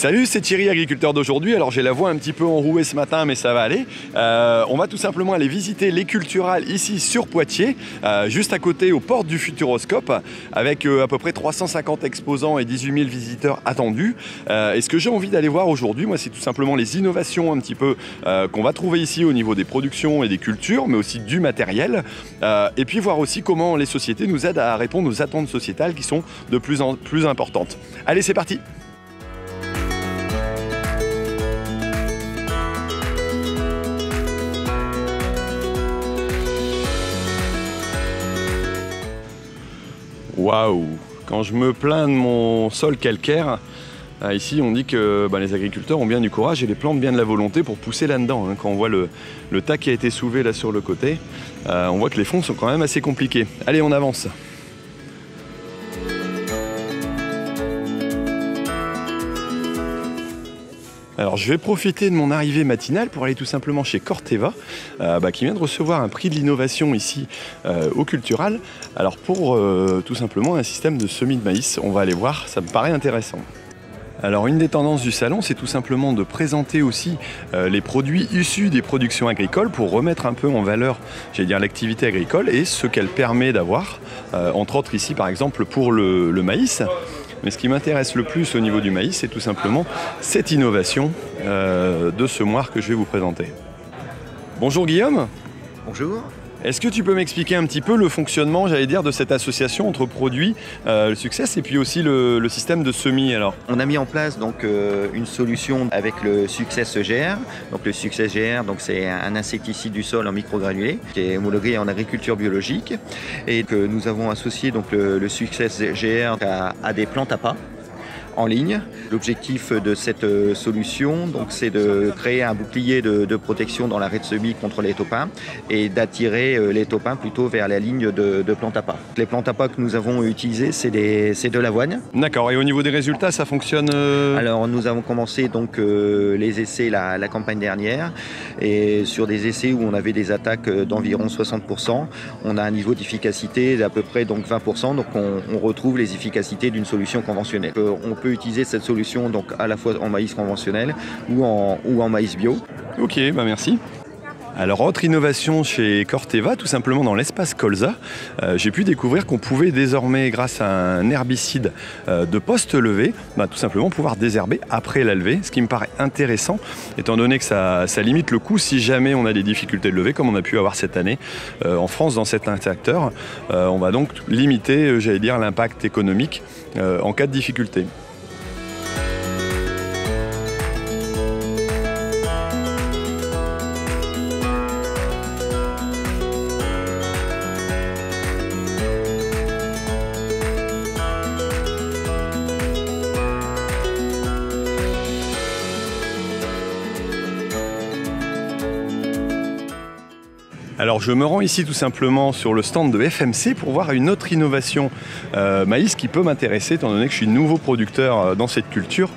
Salut, c'est Thierry Agriculteur d'Aujourd'hui. Alors j'ai la voix un petit peu enrouée ce matin, mais ça va aller. On va tout simplement aller visiter les culturales ici sur Poitiers, juste à côté aux portes du Futuroscope, avec à peu près 350 exposants et 18 000 visiteurs attendus. Et ce que j'ai envie d'aller voir aujourd'hui, moi, c'est tout simplement les innovations un petit peu qu'on va trouver ici au niveau des productions et des cultures, mais aussi du matériel. Et puis voir aussi comment les sociétés nous aident à répondre aux attentes sociétales qui sont de plus en plus importantes. Allez, c'est parti! Waouh! Quand je me plains de mon sol calcaire, ici on dit que les agriculteurs ont bien du courage et les plantes bien de la volonté pour pousser là-dedans. Quand on voit le tas qui a été soulevé là sur le côté, on voit que les fonds sont quand même assez compliqués. Allez, on avance! Alors je vais profiter de mon arrivée matinale pour aller tout simplement chez Corteva, qui vient de recevoir un prix de l'innovation ici au Cultural. Alors pour tout simplement un système de semis de maïs, on va aller voir, ça me paraît intéressant. Alors une des tendances du salon, c'est tout simplement de présenter aussi les produits issus des productions agricoles pour remettre un peu en valeur, j'allais dire, l'activité agricole et ce qu'elle permet d'avoir, entre autres ici par exemple pour le maïs. Mais ce qui m'intéresse le plus au niveau du maïs, c'est tout simplement cette innovation de ce moire que je vais vous présenter. Bonjour Guillaume. Bonjour. Est-ce que tu peux m'expliquer un petit peu le fonctionnement, j'allais dire, de cette association entre produits, le succès, et puis aussi le système de semis alors? On a mis en place donc une solution avec le Succès EGR. Donc le Succès EGR, c'est un insecticide du sol en microgranulé qui est homologué en agriculture biologique et que nous avons associé donc le Succès EGR à des plantes à pas en ligne. L'objectif de cette solution, c'est de créer un bouclier de protection dans l'arrêt de semis contre les taupins et d'attirer les taupins plutôt vers la ligne de plantes à pas. Les plantes à pas que nous avons utilisées, c'est de l'avoine. D'accord, et au niveau des résultats, ça fonctionne Alors nous avons commencé les essais la campagne dernière, et sur des essais où on avait des attaques d'environ 60%, on a un niveau d'efficacité d'à peu près 20%, donc on retrouve les efficacités d'une solution conventionnelle. On peut utiliser cette solution à la fois en maïs conventionnel ou en maïs bio. Ok, merci. Alors autre innovation chez Corteva, tout simplement dans l'espace colza, j'ai pu découvrir qu'on pouvait désormais, grâce à un herbicide de post-levée, tout simplement pouvoir désherber après la levée, ce qui me paraît intéressant, étant donné que ça limite le coût si jamais on a des difficultés de levée, comme on a pu avoir cette année en France dans cet secteur. On va donc limiter, j'allais dire, l'impact économique en cas de difficulté. Alors je me rends ici tout simplement sur le stand de FMC pour voir une autre innovation maïs qui peut m'intéresser, étant donné que je suis nouveau producteur dans cette culture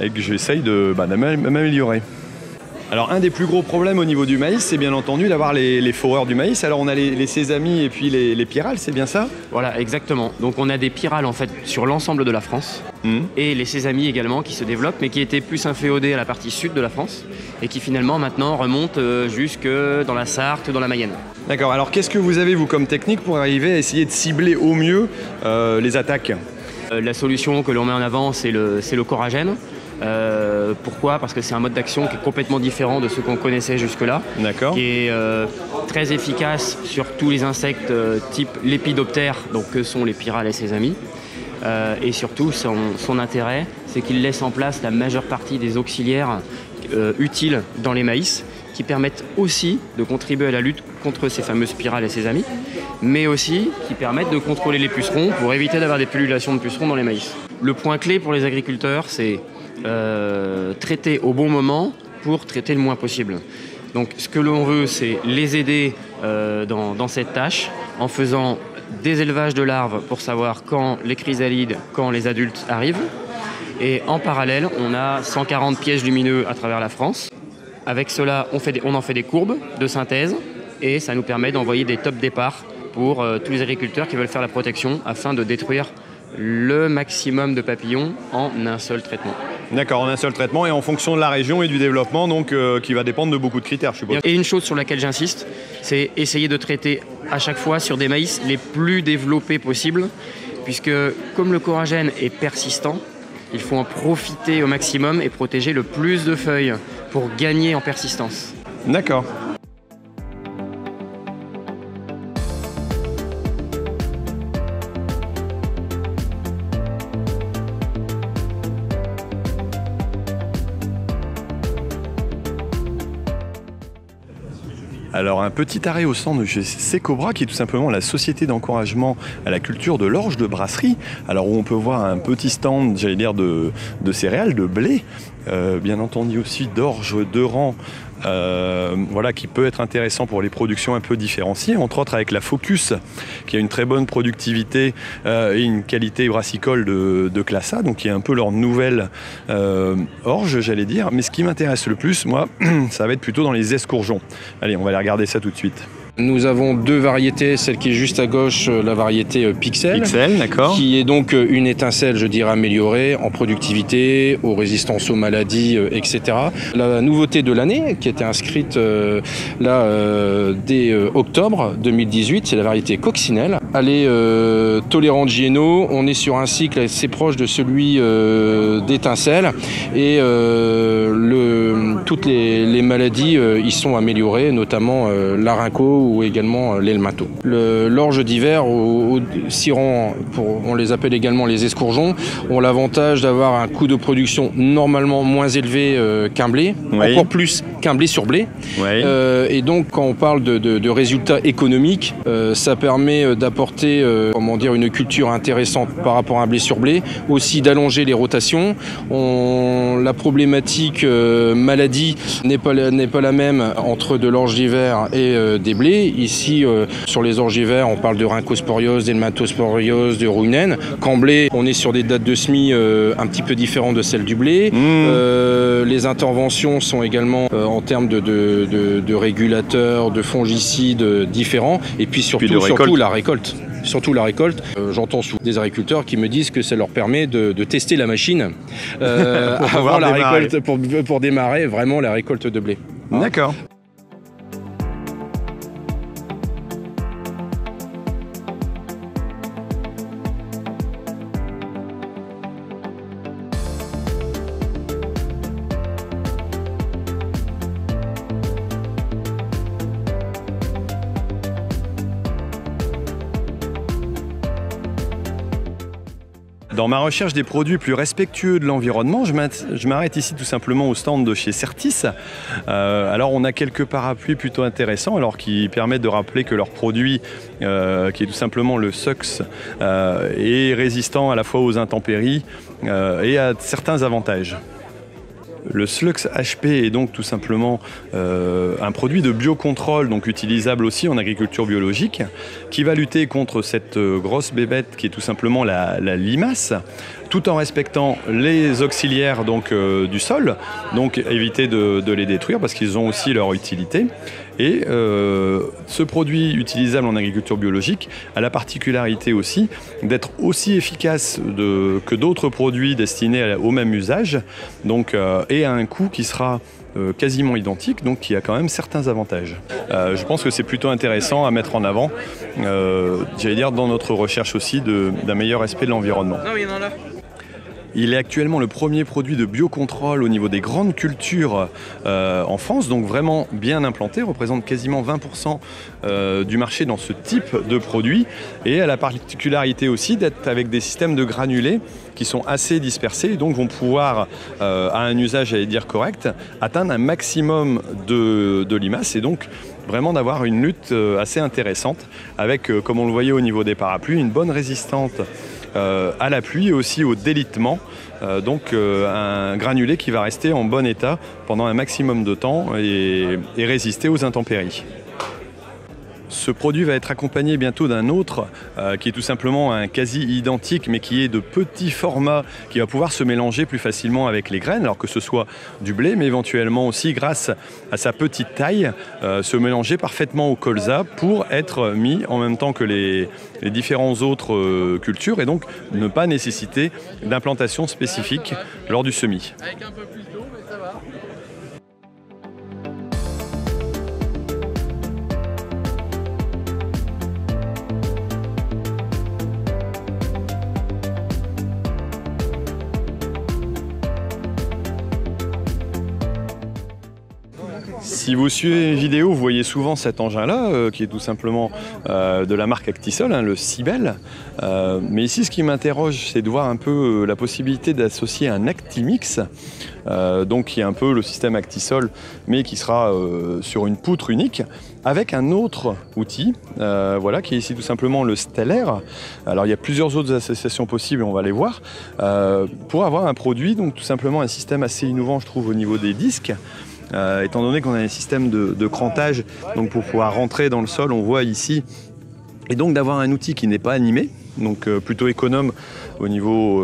et que j'essaye de m'améliorer. Alors un des plus gros problèmes au niveau du maïs, c'est bien entendu d'avoir les foreurs du maïs. Alors on a les sésamis et puis les pyrales, c'est bien ça? Voilà, exactement. Donc on a des pyrales en fait sur l'ensemble de la France. Et les sésamis également qui se développent, mais qui étaient plus inféodés à la partie sud de la France et qui finalement maintenant remontent jusque dans la Sarthe, dans la Mayenne. D'accord, alors qu'est-ce que vous avez vous comme technique pour arriver à essayer de cibler au mieux les attaques? La solution que l'on met en avant, c'est le Coragène. Pourquoi? Parce que c'est un mode d'action qui est complètement différent de ce qu'on connaissait jusque-là. D'accord. Qui est très efficace sur tous les insectes type lépidoptère, donc que sont les pyrales et ses amis. Et surtout, son intérêt, c'est qu'il laisse en place la majeure partie des auxiliaires utiles dans les maïs, qui permettent aussi de contribuer à la lutte contre ces fameuses pyrales et ses amis, mais aussi qui permettent de contrôler les pucerons pour éviter d'avoir des pullulations de pucerons dans les maïs. Le point clé pour les agriculteurs, c'est traiter au bon moment pour traiter le moins possible. Donc ce que l'on veut, c'est les aider dans cette tâche en faisant des élevages de larves pour savoir quand les chrysalides, quand les adultes arrivent. Et en parallèle, on a 140 pièges lumineux à travers la France. Avec cela, on en fait des courbes de synthèse et ça nous permet d'envoyer des top départs pour tous les agriculteurs qui veulent faire la protection afin de détruire le maximum de papillons en un seul traitement. D'accord, en un seul traitement et en fonction de la région et du développement, donc qui va dépendre de beaucoup de critères, je suppose. Et une chose sur laquelle j'insiste, c'est essayer de traiter à chaque fois sur des maïs les plus développés possibles, puisque comme le coragène est persistant, il faut en profiter au maximum et protéger le plus de feuilles pour gagner en persistance. D'accord. Alors un petit arrêt au stand de chez Secobra qui est tout simplement la société d'encouragement à la culture de l'orge de brasserie. Alors où on peut voir un petit stand, j'allais dire, de céréales, de blé, bien entendu aussi d'orge de rang, voilà, qui peut être intéressant pour les productions un peu différenciées, entre autres avec la Focus qui a une très bonne productivité et une qualité brassicole de classe A, donc qui est un peu leur nouvelle orge, j'allais dire. Mais ce qui m'intéresse le plus, moi, ça va être plutôt dans les escourgeons. Allez, on va aller regarder ça tout de suite. Nous avons deux variétés, celle qui est juste à gauche, la variété Pixel, d'accord, qui est donc une étincelle, je dirais, améliorée en productivité, aux résistances aux maladies, etc. La nouveauté de l'année, qui était inscrite dès octobre 2018, c'est la variété Coxinelle. Elle est tolérante GNO, on est sur un cycle assez proche de celui d'étincelle, et toutes les maladies y sont améliorées, notamment l'arinco, ou également l'elmato. L'orge d'hiver, au ciron, on les appelle également les escourgeons, ont l'avantage d'avoir un coût de production normalement moins élevé qu'un blé, oui, encore plus qu'un blé sur blé. Oui. Et donc, quand on parle de résultats économiques, ça permet d'apporter une culture intéressante par rapport à un blé sur blé, aussi d'allonger les rotations. La problématique maladie n'est pas la même entre de l'orge d'hiver et des blés. Ici, sur les orges d'hiver, on parle de rhinchosporiose, d'elmatosporiose, de rouinen. Qu'en blé, on est sur des dates de semis un petit peu différentes de celles du blé. Mmh. Les interventions sont également en termes de régulateurs, de fongicides différents. Et puis surtout la récolte. J'entends souvent des agriculteurs qui me disent que ça leur permet de tester la machine avant la récolte, pour démarrer vraiment la récolte de blé. Hein. D'accord. Dans ma recherche des produits plus respectueux de l'environnement, je m'arrête ici tout simplement au stand de chez Certis. Alors on a quelques parapluies plutôt intéressants, alors qui permettent de rappeler que leur produit, qui est tout simplement le Succès, est résistant à la fois aux intempéries et à certains avantages. Le Sluxx HP est donc tout simplement un produit de biocontrôle, donc utilisable aussi en agriculture biologique, qui va lutter contre cette grosse bébête qui est tout simplement la limace, tout en respectant les auxiliaires donc, du sol, donc éviter de les détruire parce qu'ils ont aussi leur utilité. Et ce produit utilisable en agriculture biologique a la particularité aussi d'être aussi efficace que d'autres produits destinés au même usage, donc, et à un coût qui sera quasiment identique, donc qui a quand même certains avantages. Je pense que c'est plutôt intéressant à mettre en avant, j'allais dire, dans notre recherche aussi d'un meilleur respect de l'environnement. Il est actuellement le premier produit de biocontrôle au niveau des grandes cultures en France, donc vraiment bien implanté, représente quasiment 20% du marché dans ce type de produit, et a la particularité aussi d'être avec des systèmes de granulés qui sont assez dispersés et donc vont pouvoir, à un usage, j'allais dire correct, atteindre un maximum de limaces, et donc vraiment d'avoir une lutte assez intéressante avec, comme on le voyait au niveau des parapluies, une bonne résistance à la pluie et aussi au délitement, un granulé qui va rester en bon état pendant un maximum de temps et résister aux intempéries. Ce produit va être accompagné bientôt d'un autre qui est tout simplement un quasi identique, mais qui est de petit format, qui va pouvoir se mélanger plus facilement avec les graines, alors que ce soit du blé, mais éventuellement aussi grâce à sa petite taille, se mélanger parfaitement au colza pour être mis en même temps que les différentes autres cultures, et donc ne pas nécessiter d'implantation spécifique lors du semis. Avec un peu plus d'eau, mais ça va. Si vous suivez les vidéos, vous voyez souvent cet engin-là, qui est tout simplement de la marque Actisol, hein, le Cibel. Mais ici, ce qui m'interroge, c'est de voir un peu la possibilité d'associer un Actimix, donc qui est un peu le système Actisol, mais qui sera sur une poutre unique, avec un autre outil, voilà, qui est ici tout simplement le Stellair. Alors, il y a plusieurs autres associations possibles, on va les voir, pour avoir un produit, donc tout simplement un système assez innovant, je trouve, au niveau des disques. Étant donné qu'on a un système de crantage, donc pour pouvoir rentrer dans le sol, on voit ici, et donc d'avoir un outil qui n'est pas animé, donc plutôt économe au niveau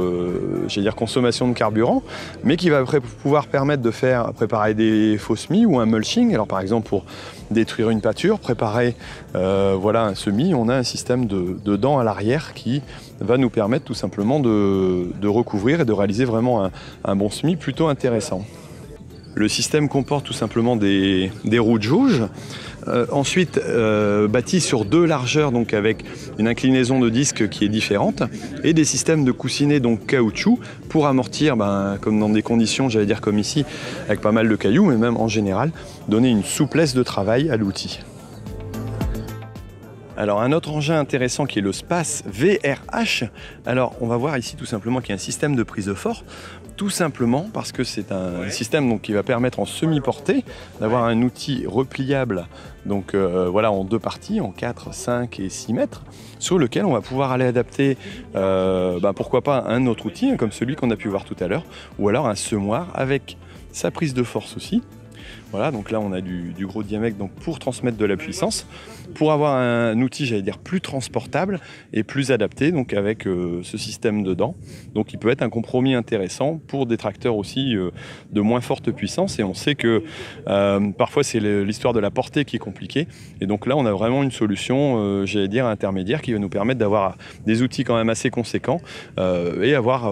j'allais dire consommation de carburant, mais qui va pouvoir permettre de faire préparer des faux semis ou un mulching. Alors par exemple pour détruire une pâture, préparer voilà, un semis, on a un système de dents à l'arrière qui va nous permettre tout simplement de recouvrir et de réaliser vraiment un bon semis plutôt intéressant. Le système comporte tout simplement des roues de jauge, ensuite bâti sur deux largeurs, donc avec une inclinaison de disque qui est différente, et des systèmes de coussinets donc caoutchouc pour amortir, ben, comme dans des conditions, j'allais dire comme ici, avec pas mal de cailloux, mais même en général, donner une souplesse de travail à l'outil. Alors un autre engin intéressant qui est le Space VRH. Alors on va voir ici tout simplement qu'il y a un système de prise de fort, tout simplement parce que c'est un système donc, qui va permettre en semi-portée d'avoir un outil repliable, donc voilà, en deux parties, en 4, 5 et 6 mètres, sur lequel on va pouvoir aller adapter, bah, pourquoi pas un autre outil, comme celui qu'on a pu voir tout à l'heure, ou alors un semoir avec sa prise de force aussi. Voilà, donc là on a du gros diamètre donc pour transmettre de la puissance, pour avoir un outil, j'allais dire, plus transportable et plus adapté, donc avec ce système dedans. Donc il peut être un compromis intéressant pour des tracteurs aussi de moins forte puissance, et on sait que parfois c'est l'histoire de la portée qui est compliquée, et donc là on a vraiment une solution, j'allais dire, intermédiaire qui va nous permettre d'avoir des outils quand même assez conséquents et avoir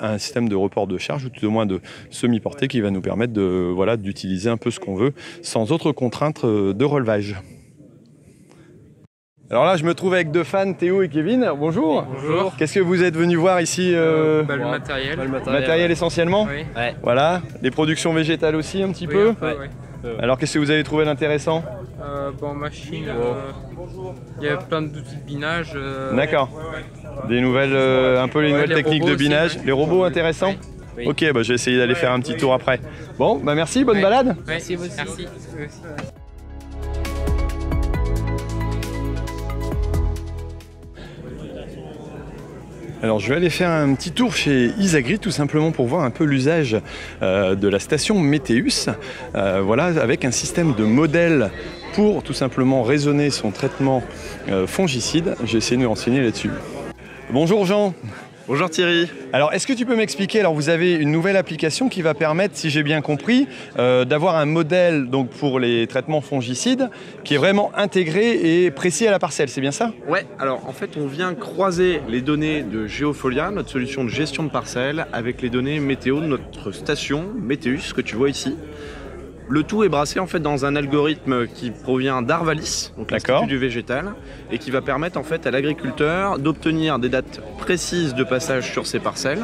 un système de report de charge, ou tout au moins de semi-portée, qui va nous permettre de, voilà, d'utiliser un peu ce qu'on veut, sans autre contrainte de relevage. Alors là, je me trouve avec deux fans, Théo et Kevin. Bonjour. Bonjour. Qu'est-ce que vous êtes venus voir ici bah, le matériel essentiellement. Oui. Ouais. Voilà. Les productions végétales aussi, un petit peu. Un peu, ouais. Alors, qu'est-ce que vous avez trouvé d'intéressant? Bon, machine, il y a plein d'outils de binage. D'accord. Des nouvelles, un peu les nouvelles techniques de binage. Aussi, ouais. Les robots, intéressants. Ouais. Oui. Ok, bah, je vais essayer d'aller faire un petit tour après. Bon, bah merci, bonne balade. Merci, vous aussi. Merci. Alors je vais aller faire un petit tour chez Isagri, tout simplement pour voir un peu l'usage de la station Météus, voilà, avec un système de modèle pour tout simplement raisonner son traitement fongicide. J'ai essayé de me renseigner là-dessus. Bonjour Jean. Bonjour Thierry. Alors est-ce que tu peux m'expliquer, alors vous avez une nouvelle application qui va permettre, si j'ai bien compris, d'avoir un modèle donc, pour les traitements fongicides qui est vraiment intégré et précis à la parcelle, c'est bien ça? Ouais, alors en fait on vient croiser les données de Geofolia, notre solution de gestion de parcelle, avec les données météo de notre station Météus que tu vois ici. Le tout est brassé en fait dans un algorithme qui provient d'Arvalis, donc l'Institut du végétal, et qui va permettre en fait à l'agriculteur d'obtenir des dates précises de passage sur ses parcelles,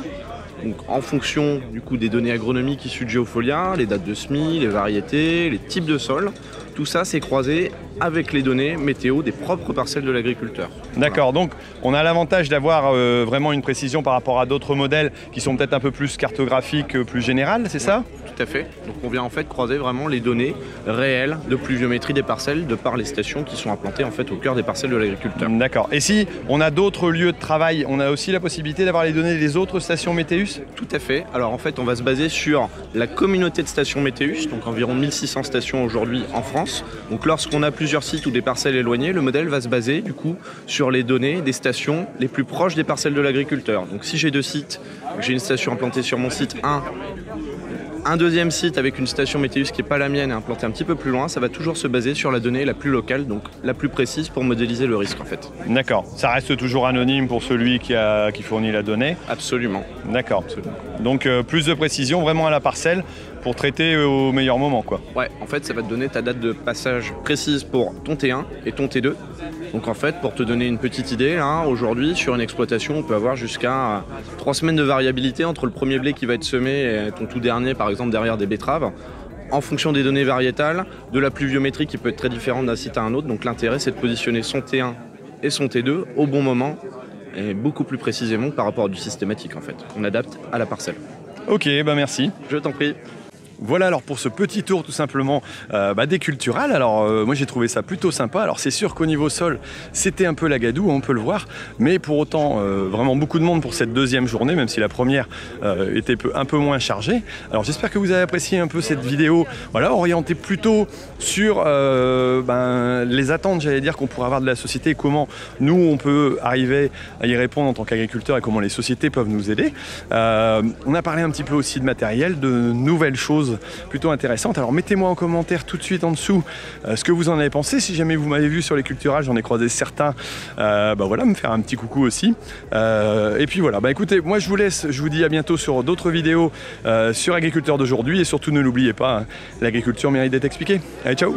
donc en fonction du coup des données agronomiques issues de Geofolia, les dates de semis, les variétés, les types de sols. Tout ça c'est croisé avec les données météo des propres parcelles de l'agriculteur. D'accord, voilà. Donc on a l'avantage d'avoir vraiment une précision par rapport à d'autres modèles qui sont peut-être un peu plus cartographiques, plus générales, c'est ça? Tout à fait. Donc on vient en fait croiser vraiment les données réelles de pluviométrie des parcelles de par les stations qui sont implantées en fait au cœur des parcelles de l'agriculteur. D'accord. Et si on a d'autres lieux de travail, on a aussi la possibilité d'avoir les données des autres stations Météus? Tout à fait. Alors en fait on va se baser sur la communauté de stations Météus, donc environ 1600 stations aujourd'hui en France. Donc lorsqu'on a plusieurs sites ou des parcelles éloignées, le modèle va se baser du coup sur les données des stations les plus proches des parcelles de l'agriculteur. Donc si j'ai deux sites, j'ai une station implantée sur mon site 1, un deuxième site avec une station Météus qui n'est pas la mienne et implantée un petit peu plus loin, ça va toujours se baser sur la donnée la plus locale, donc la plus précise pour modéliser le risque en fait. D'accord, ça reste toujours anonyme pour celui qui fournit la donnée? Absolument. D'accord. Donc plus de précision vraiment à la parcelle pour traiter au meilleur moment quoi. Ouais, en fait ça va te donner ta date de passage précise pour ton T1 et ton T2. Donc en fait, pour te donner une petite idée, là, aujourd'hui, sur une exploitation, on peut avoir jusqu'à 3 semaines de variabilité entre le premier blé qui va être semé et ton tout dernier, par exemple, derrière des betteraves, en fonction des données variétales, de la pluviométrie qui peut être très différente d'un site à un autre. Donc l'intérêt, c'est de positionner son T1 et son T2 au bon moment et beaucoup plus précisément par rapport à du systématique, en fait. On adapte à la parcelle. Ok, bah merci. Je t'en prie. Voilà alors pour ce petit tour tout simplement des culturales. Alors moi j'ai trouvé ça plutôt sympa. Alors c'est sûr qu'au niveau sol c'était un peu la gadoue, on peut le voir, mais pour autant vraiment beaucoup de monde pour cette deuxième journée, même si la première était un peu moins chargée. Alors j'espère que vous avez apprécié un peu cette vidéo, voilà, orientée plutôt sur les attentes, j'allais dire, qu'on pourrait avoir de la société et comment nous on peut arriver à y répondre en tant qu'agriculteur et comment les sociétés peuvent nous aider. On a parlé un petit peu aussi de matériel, de nouvelles choses plutôt intéressante. Alors mettez-moi en commentaire tout de suite en dessous ce que vous en avez pensé. Si jamais vous m'avez vu sur les culturales, j'en ai croisé certains, voilà, me faire un petit coucou aussi. Et puis voilà, écoutez, moi je vous laisse, je vous dis à bientôt sur d'autres vidéos sur Agriculteur d'Aujourd'hui, et surtout ne l'oubliez pas, l'agriculture mérite d'être expliquée. Allez, ciao.